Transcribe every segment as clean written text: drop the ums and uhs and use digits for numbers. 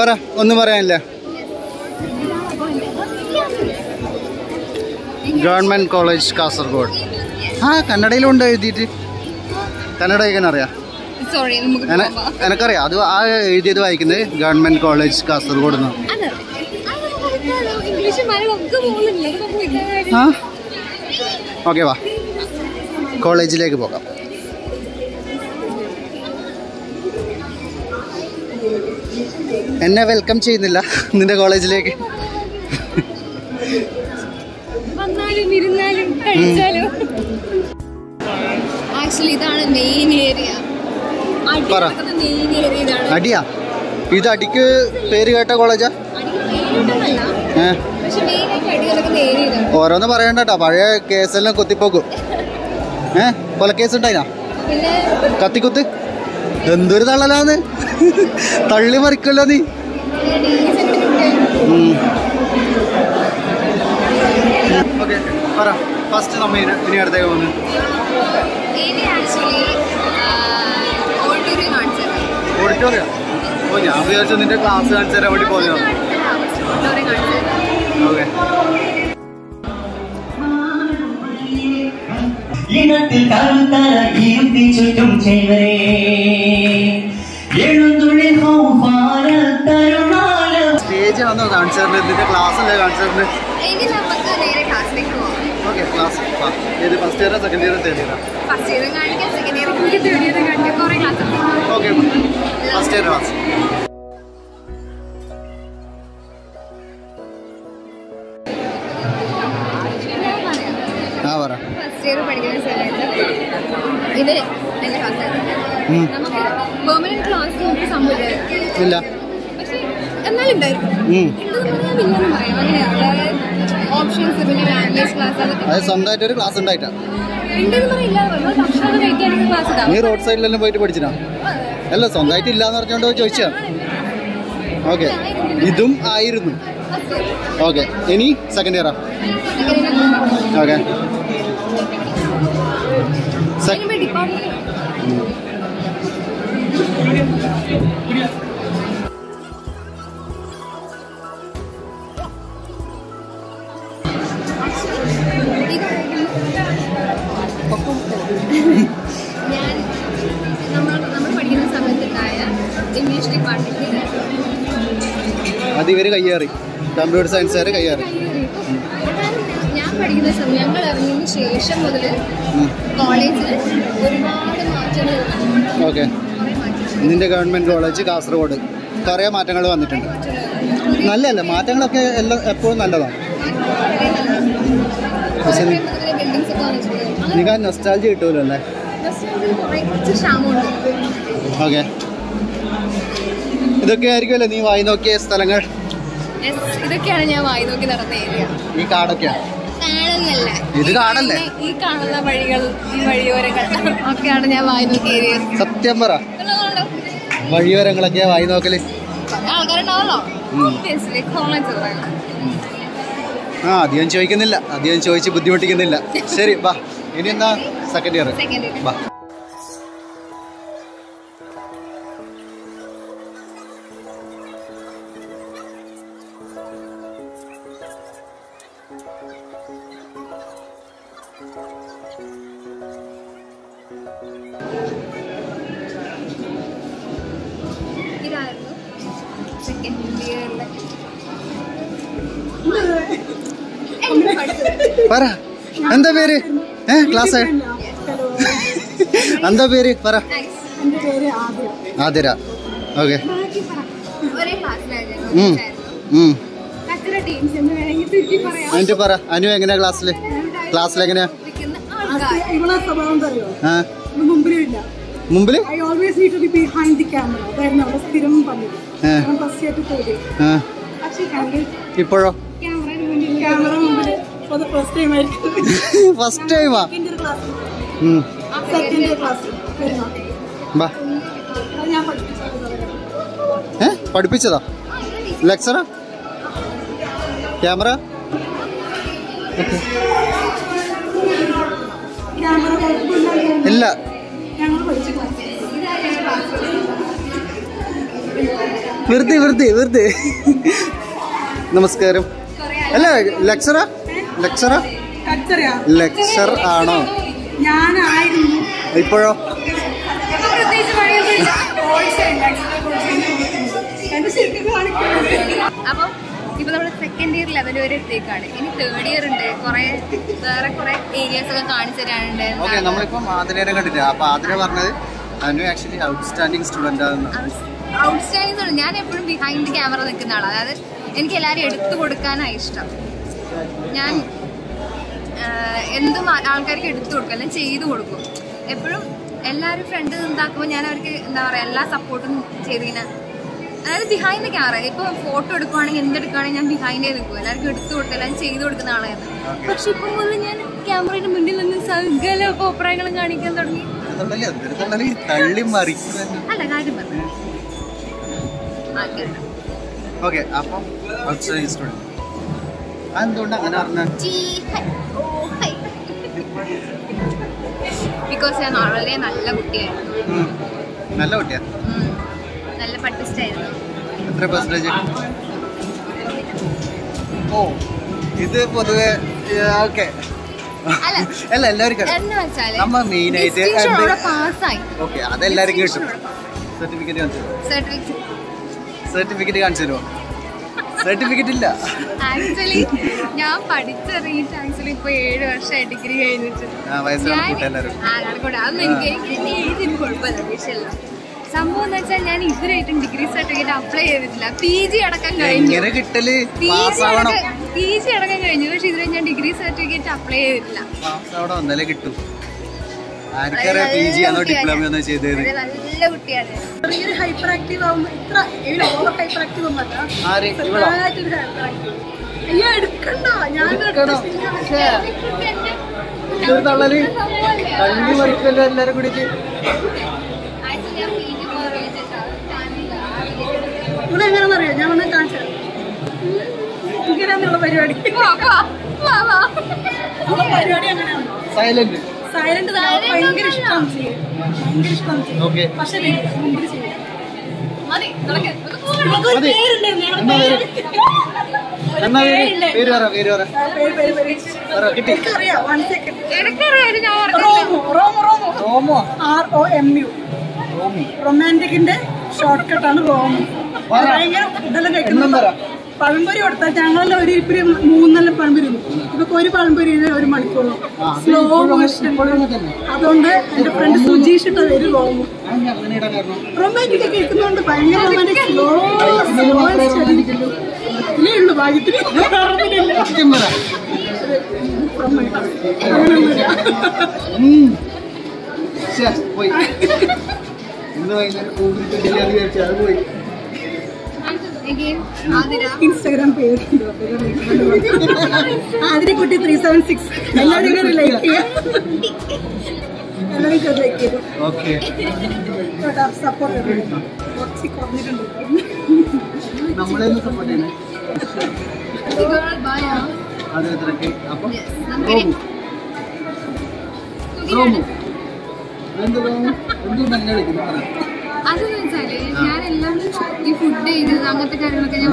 Para, onnu parayanilla. Government College Kasaragod. Ha, Kannadayil undu ezhudiyittu. Kannada egan ariya. Sorry, enakku ariya. Adu aa ezhudiyathu vaikunne Government College Kasaragod nu. English mare okku moolilla. Ha? Okay va. College like pogam. എന്നെ welcome ചെയ്യുന്നില്ല നിന്റെ കോളേജിലേക്ക് വന്നാലും ഇരുന്നാലും കഴിച്ചാലോ actually ഇതാണ് main area അടിക്കത്തെ main area ഇതാണ് അടിയാ ഇത് അടിക്ക് പേര് കേട്ട കോളേജാ അടിക്കല്ല പക്ഷേ മെയിൻ ആയിട്ട് അടിക്കത്തെ ഏരിയ ഇതാണ് ഓരോന്ന് പറയണ്ടട്ടോ പഴയ കേസെല്ലാം കൊത്തിപ്പോക്കും കൊല കേസ് ഉണ്ടായിനാ പിന്നെ കത്തിക്കുത്ത് എന്തൊരു തള്ളലാന്ന് തള്ളി മറിക്കല്ലോ നീ ഓക്കെ പറ ഫസ്റ്റ് നമ്മൾ ഇനി അടുത്തേക്ക് പോകുന്നത് ഓഡിറ്റോറിയം ഓ ഞാൻ വിചാരിച്ചു നിന്റെ ക്ലാസ് കാണിച്ചു തരാൻ വേണ്ടി പോലെയോ ഓക്കെ ഇനത്തിൽ കാന്തര കീർത്തി ചുറ്റും ചെയ്വരേ എഴുതുളി ഹൗഫാന തരുണാല സ്റ്റേജ് ആണോ കാണിച്ചത് ഇതിന്റെ ക്ലാസ് അല്ലേ കാണിച്ചത് ഇനി നമുക്ക് നേരെ ക്ലാസ്സിലേക്ക് പോകാം ഓക്കേ ക്ലാസ് പോകാം ഇത് first year second year third year first year കാണിക്കാം സെക്കൻഡ് ഇയർ കൂടി തേർഡ് ഇയർ കണ്ടി കുറേ class okay first year class ആവറ ചേർ പഠിക്കുന്ന സമയത്ത് ഇത് എന്റെ ക്ലാസ്സായിരുന്നു നമുക്ക് പെർമനന്റ് ക്ലാസ് ഉണ്ട് സംഭവം ഇല്ല പക്ഷേ എന്നാലും ഉണ്ടായിരുന്നു ഓപ്ഷൻസ് പിന്നെ ലാംഗ്വേജ് ക്ലാസ് അത് സ്വന്തമായിട്ട് ഒരു ക്ലാസ് ഉണ്ടായിട്ടാണ് നീ റോഡ് സൈഡിലെല്ലാം പോയിട്ട് പഠിച്ചിട്ടാ അല്ല സ്വന്തമായിട്ട് ഇല്ലാന്ന് പറഞ്ഞോണ്ട് ചോദിച്ചാ ഓക്കെ ഇതും ആയിരുന്നു ഓക്കെ ഇനി സെക്കൻഡ് ഇയറാ ഓക്കെ നമ്മൾ പഠിക്കുന്ന സമയത്തുണ്ടായ ഇംഗ്ലീഷ് ഡിപ്പാർട്ട്മെന്റിൽ അത് ഇവര് കയ്യേറി കമ്പ്യൂട്ടർ സയൻസുകാർ കയ്യേറി പഠിക്കുന്ന സമയം ഞങ്ങൾ ഇറങ്ങിയതിന് ശേഷം മുതൽ കോളേജിൽ ഒരുപാട് മാറ്റങ്ങൾ ഓക്കെ ഇതിൻ്റെ ഗവൺമെൻറ് കോളേജ് കാസർഗോഡ് കുറേ മാറ്റങ്ങൾ വന്നിട്ടുണ്ട് നല്ലതല്ലേ മാറ്റങ്ങളൊക്കെ എല്ലാം എപ്പോഴും നല്ലതാണ് പക്ഷേ നിങ്ങൾക്ക് ആ നൊസ്റ്റാൾജി കിട്ടുമല്ലോ അല്ലേ ഓക്കെ ഇതൊക്കെ ആയിരിക്കുമല്ലേ നീ വായി നോക്കിയ സ്ഥലങ്ങൾ ഇതൊക്കെയാണ് ഞാൻ വായി നോക്കി നടന്ന ഏരിയ ഈ കാടൊക്കെയാണ് ഇത് കാണല്ലേ ഈ കാണുന്ന വഴികൾ വഴിയോരങ്ങൾ ഒക്കെയാണ് ഞാൻ വായി നോക്കിയത് സത്യം പറ വഴിയോരങ്ങളൊക്കെയാ വായി നോക്കല് ആൾക്കാരുണ്ടാവല്ലോ ആ അധികം ചോദിക്കുന്നില്ല അധികം ചോദിച്ച് ബുദ്ധിമുട്ടിക്കുന്നില്ല ശരി വാ ഇനി എന്താ സെക്കൻഡ് ഇയർ വാ പറ എന്താ പേര് ക്ലാസ് എന്താ പേര് പറ ആതിര ഓക്കെ എന്നിട്ട് പറ അനു എങ്ങനെയാ ക്ലാസ്സില് എങ്ങനെയാ മുമ്പില് ഇപ്പോഴോ ഫസ്റ്റ് ടൈമാ പഠിപ്പിച്ചതാ ലെക്ചറാ ക്യാമറ ഇല്ല Virthi. Namaskaram. Hello, lecturer? Lecturer ano? Second year level third year okay, actually outstanding student. Outstanding student. Behind the camera. I I behind the camera. If a photo recording in the recording, I'm behind it. I could do it and say, but she put in camera in the middle and some girl for pranking. I can't okay, what's the story? I'm doing an arna. Because I'm already an alabutian. Oh, this is okay. Certificate. Actually, I someone that's an integrating degree certificate apply with PG at a degree certificate apply hyperactive. Silent. Okay. Romo. I again, Instagram page. Adira Kutti 376. Everybody like it. Okay. But I support everyone. What's it called? Yes. I don't know.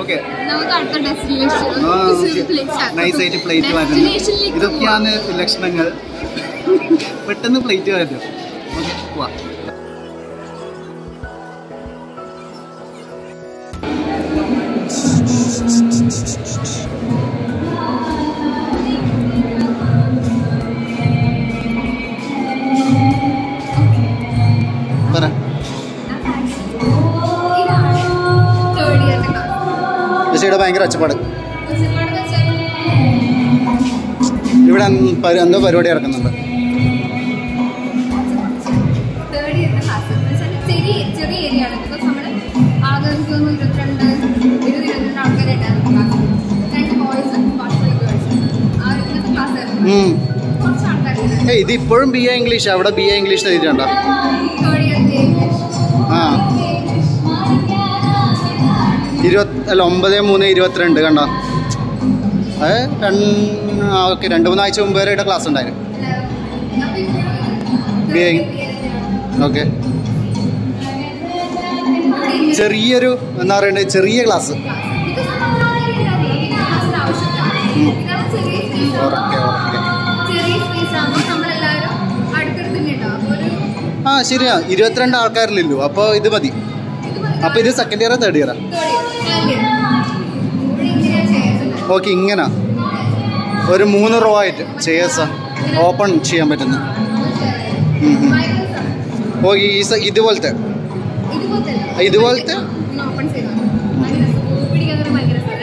Okay. Now the destination. Oh, okay. Nice plate. Plate. Destination. This is the selection. But then the plate. Okay. Wow. Hey, the firm BA English, I would have BA English. I have a class. Okay, ingana. Oru 3 row aayittu chairs open cheyan pattuna. Okay, idu polte. Idu polte? Open cheyan.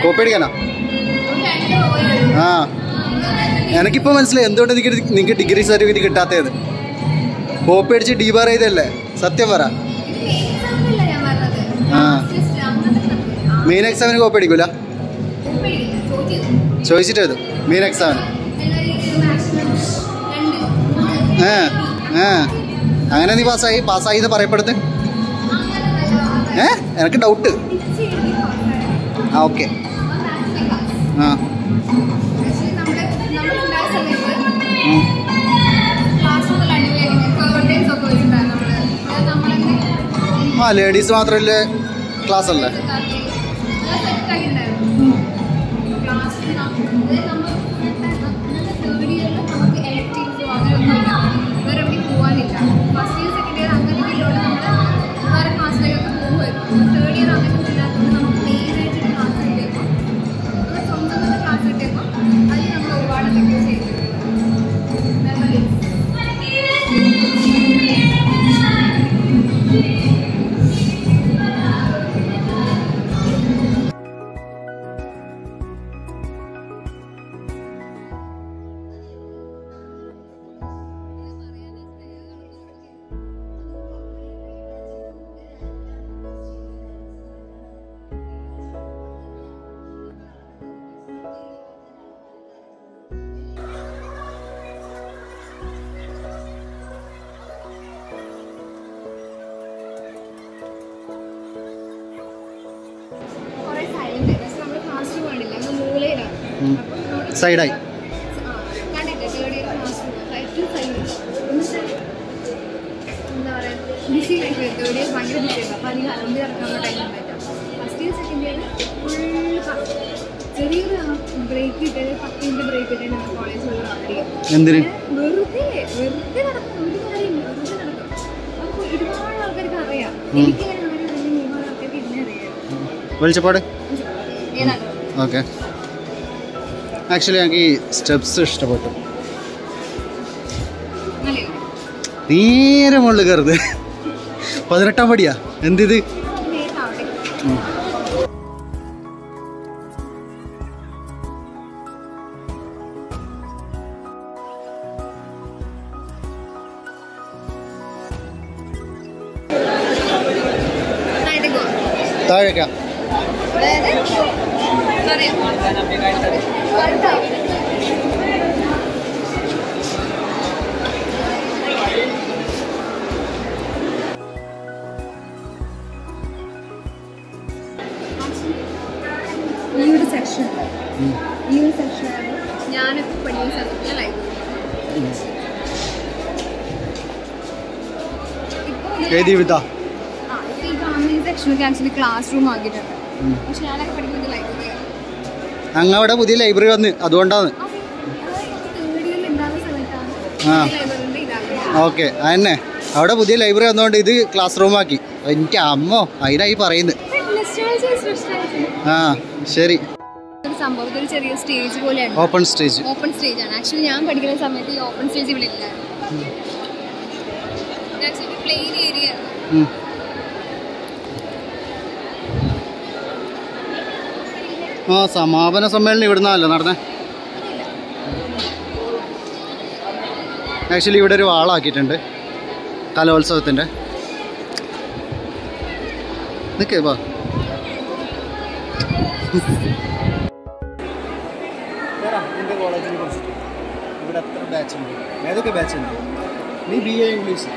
Copy edikana. Ah. Enakku ippo manasilayi endonde ninge degree certificate kittathathu. Copy edichu debar edalle. Satyam para. Ah. Main exam ne copy edikula. So is it a main exam? I'm going to pass. I pass. I have a doubt. Okay. Ladies, class. Side eye. Okay. Actually, I have steps. Classroom. അങ്ങവിടെ പുതിയ library വന്ന് അതുകൊണ്ടാണ്. ആ okay, അതന്നെ അവിടെ പുതിയ library വന്നുകൊണ്ട് ഇത് ക്ലാസ് റൂമാക്കി. എൻ്റെ അമ്മോ അതിനായി പറയുന്നത്. ആ ശരി. സംഭവത്തിൽ ചെറിയ സ്റ്റേജ് പോലെയാണ്, ഓപ്പൺ സ്റ്റേജ്. ഓപ്പൺ സ്റ്റേജ് ആണ്. ആക്ച്വലി ഞാൻ പഠിക്കുന്ന സമയത്ത് ഈ ഓപ്പൺ സ്റ്റേജ് ഇവിടെ ഇല്ല. Actually plain area. ആ സമാപന സമ്മേളനം ഇവിടുന്നല്ലോ നടന്നേ. ആക്ച്വലി ഇവിടെ ഒരു വാളാക്കിയിട്ടുണ്ട് കലോത്സവത്തിൻ്റെ. നിൽക്കേ വാ. ഏതൊക്കെ ബാച്ച് ഉണ്ട്? നീ ബി എ ഇംഗ്ലീഷ്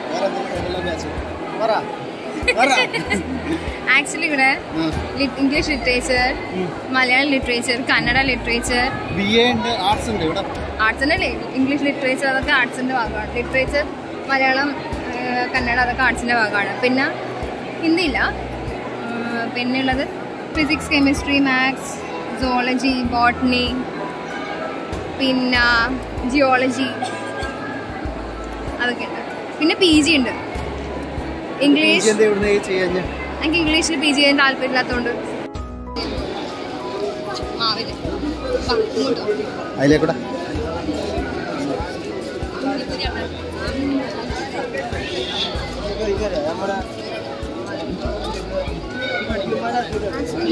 ആക്ച്വലി ഇവിടെ English literature, Malayalam literature, Kannada literature, B A ഉണ്ട്, ആർട്സ് ഉണ്ട്. ഇവിടെ ആർട്സ് അല്ലേ, ഇംഗ്ലീഷ് ലിറ്ററേച്ചർ അതൊക്കെ ആർട്സിൻ്റെ ഭാഗമാണ്. ലിറ്ററേച്ചർ മലയാളം കന്നഡ അതൊക്കെ ആർട്സിൻ്റെ ഭാഗമാണ്. പിന്നെ ഹിന്ദിയില്ല. പിന്നെയുള്ളത് physics, chemistry, maths, zoology, botany, പിന്നെ ജിയോളജി അതൊക്കെ ഉണ്ട്. പിന്നെ പി ജി ഉണ്ട് ഇംഗ്ലീഷ്. എനിക്ക് ഇംഗ്ലീഷിൽ പി ജി ചെയ്യാൻ താല്പര്യമില്ലാത്തതുകൊണ്ട്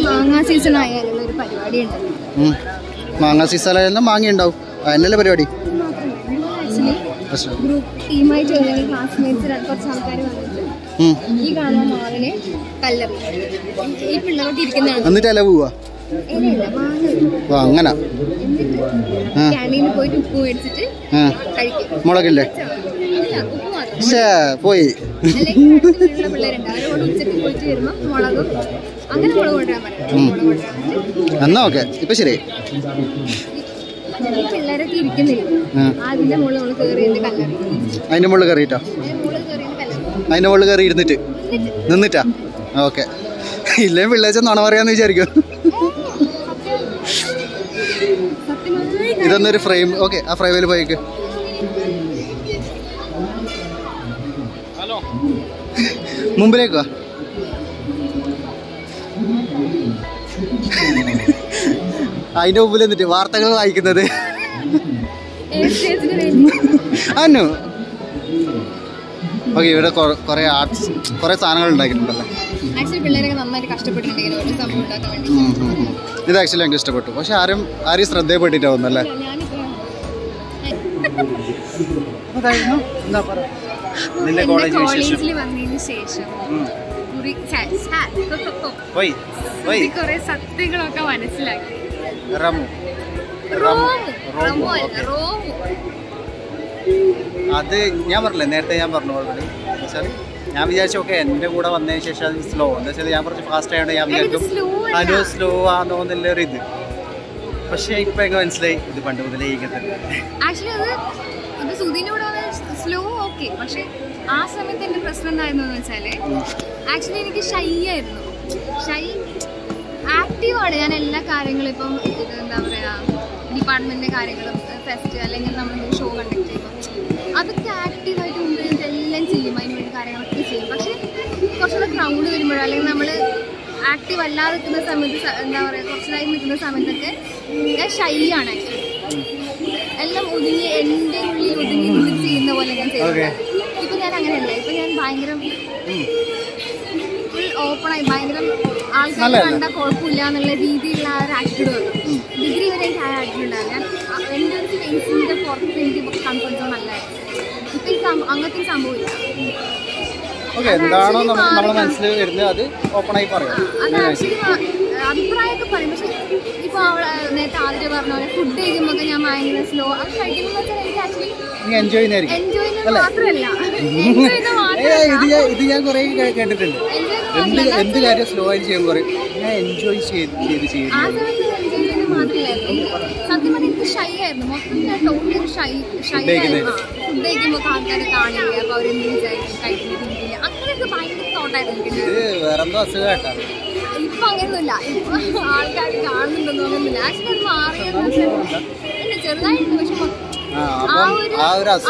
മാങ്ങാ സീസൺ ആയാലുള്ള ഒരു പരിപാടി ഉണ്ടല്ലോ. മാങ്ങ സീസൺ ആയാലും മാങ്ങ ഉണ്ടാവും, അതിനല്ലേ പരിപാടി. ഗ്രൂപ്പ് ടീമായി ചെയ്യുന്ന ക്ലാസ്മേറ്റ്സ് കുറച്ച് ആൾക്കാർ വന്നിട്ട് ഈ കാണുന്ന മാവിനെ കല്ലെറി ഈ പിള്ളേരോട്ട് ഇരിക്കുന്നതാണ്. എന്നിട്ട് ഇല പോവാ അങ്ങനെ ക്യാൻറ്റീനിൽ പോയിട്ട് ഉപ്പ് മേടിച്ചിട്ട് കഴിക്കും. മുളകില്ലേ? പോയി പിള്ളേരുണ്ട്, അവരോട് ഉച്ചക്ക് പോയിട്ട് വരുമ്പോൾ മുളകും അങ്ങനെ മുളക് കൊണ്ടുവരാൻ പറ്റും. എന്നാ ഓക്കെ. ഇപ്പൊ ശരി, പിള്ളേരൊക്കെ ഇരിക്കുന്നില്ല, അതിന്റെ മുകളിൽ നമ്മൾ കയറിയിട്ട് കല്ലറിയും. അതിന്റെ മുകളിൽ കയറിയിട്ടോ? അതിന്റെ മുകളിൽ കയറി ഇരുന്നിട്ട് നിന്നിട്ടാ? ഓക്കെ. ഇല്ലേ പിള്ളേച്ച നുണ പറയാന്ന് വിചാരിക്കും. ഇതൊന്നൊരു ഫ്രെയിം. ഓക്കെ, ആ ഫ്രെയിമിൽ പോയിക്ക്. മുമ്പിലേക്കുവാ. അതിന്റെ മുമ്പിൽ എന്നിട്ട് വാർത്തകൾ വായിക്കുന്നത് അന്നു. ഓക്കെ, ഇവിടെ കുറെ ആർട്സ് കുറെ സാധനങ്ങൾ ഉണ്ടാക്കിയിട്ടുണ്ടല്ലോ. ഇത് ആക്ച്വലി എനിക്ക് ഇഷ്ടപ്പെട്ടു, പക്ഷെ ആരും ശ്രദ്ധയിൽപ്പെട്ടിട്ടാവുന്നല്ലേ. നിന്റെ കോളേജിൽ വന്നതിന് ശേഷം കുറെ സത്യങ്ങളൊക്കെ മനസ്സിലാക്കി. അത് ഞാൻ പറഞ്ഞില്ലേ നേരത്തെ, ഞാൻ പറഞ്ഞു ഓൾറെഡി. എന്താ വെച്ചാൽ ഞാൻ വിചാരിച്ചു ഓക്കെ എൻ്റെ കൂടെ വന്നതിന് ശേഷം അത് സ്ലോ. എന്താ വെച്ചാൽ ഞാൻ കുറച്ച് ഫാസ്റ്റ് ആയതുകൊണ്ട് ഞാൻ വിചാരിക്കും അത് സ്ലോ ആണോ എന്നുള്ളൊരു ഇത്. പക്ഷേ ഇപ്പം എനിക്ക് മനസ്സിലായി ഇത് പണ്ട് മുതലേ പക്ഷേ ആ സമയത്ത് എൻ്റെ പ്രശ്നം എന്തായിരുന്നു എന്ന് വെച്ചാൽ ആക്ച്വലി എനിക്ക് ഷൈ ആയിരുന്നു. ഷൈ ആക്റ്റീവാണ് ഞാൻ എല്ലാ കാര്യങ്ങളും. ഇപ്പം എന്താ പറയുക, ഡിപ്പാർട്ട്മെൻറ്റിൻ്റെ കാര്യങ്ങളും ഫെസ്റ്റ് അല്ലെങ്കിൽ നമ്മൾ ഷോ കണ്ടക്ട് ചെയ്യുമ്പോൾ അതൊക്കെ ആക്റ്റീവായിട്ട് മുമ്പ് എല്ലാം ചെയ്യും, അതിന് വേണ്ടി കാര്യങ്ങളൊക്കെ ചെയ്യും. പക്ഷേ കുറച്ചുകൂടെ ക്രൗഡ് വരുമ്പോഴോ അല്ലെങ്കിൽ നമ്മൾ ആക്റ്റീവ് അല്ലാതെ നിൽക്കുന്ന സമയത്ത് എന്താ പറയുക കുറച്ചുനായി നിൽക്കുന്ന സമയത്തൊക്കെ ഞാൻ ഷൈ ആണ്. ആക്ച്വലി എല്ലാം ഒതുങ്ങി എൻ്റെ ഉള്ളിൽ ഒതുങ്ങി ഒതുങ്ങി ചെയ്യുന്ന പോലെ ഞാൻ ചെയ്തത്. ഇപ്പം ഞാൻ അങ്ങനെയല്ല, ഇപ്പം ഞാൻ ഭയങ്കര ഫുൾ ഓപ്പണായി ഭയങ്കര ആൾക്കാർ കണ്ടാൽ കുഴപ്പമില്ല എന്നുള്ള രീതിയിലുള്ള ആ ഒരു ആറ്റിറ്റ്യൂഡ് വന്നു. ഡിഗ്രി വരെ എനിക്ക് ആ ആറ്റിറ്റ്യൂഡ് ഉണ്ടായിരുന്നു. ഞാൻ എൻ്റെ ഒരു സ്പേസിൻ്റെ പുറത്ത് എനിക്ക് കംഫർട്ട് സോൺ നല്ലതായിരുന്നു. ഇപ്പം അങ്ങനത്തെ ഒരു സംഭവമില്ല. അത് ആക്ച്വലി അഭിപ്രായമൊക്കെ പറയും. പക്ഷെ ഇപ്പോൾ അവൾ നേരത്തെ ആദ്യം പറഞ്ഞ പോലെ ഫുഡ് കഴിക്കുമ്പോഴൊക്കെ ഞാൻ ഭയങ്കര സ്ലോ അത് കഴിക്കുമ്പോൾ വെച്ചാൽ എനിക്ക് ആക്ച്വലി എൻജോയ് മാത്രമല്ല സത്യം പറഞ്ഞാൽ എനിക്ക് ഷൈ ആയിരുന്നു. മൊത്തം ഷൈ ഷൈ ആയിരുന്നു. ഫുഡ് കഴിക്കുമ്പോൾ ആൾക്കാരെ കാണില്ല, അപ്പോൾ അവരെന്ത് കഴിക്കുന്നില്ല, അങ്ങനെയൊക്കെ ഭയങ്കര തോട്ടായിരുന്നു. ഇപ്പം Government College Kasaragod. Actually, Bye. Love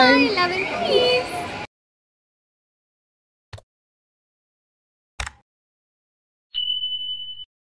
and peace.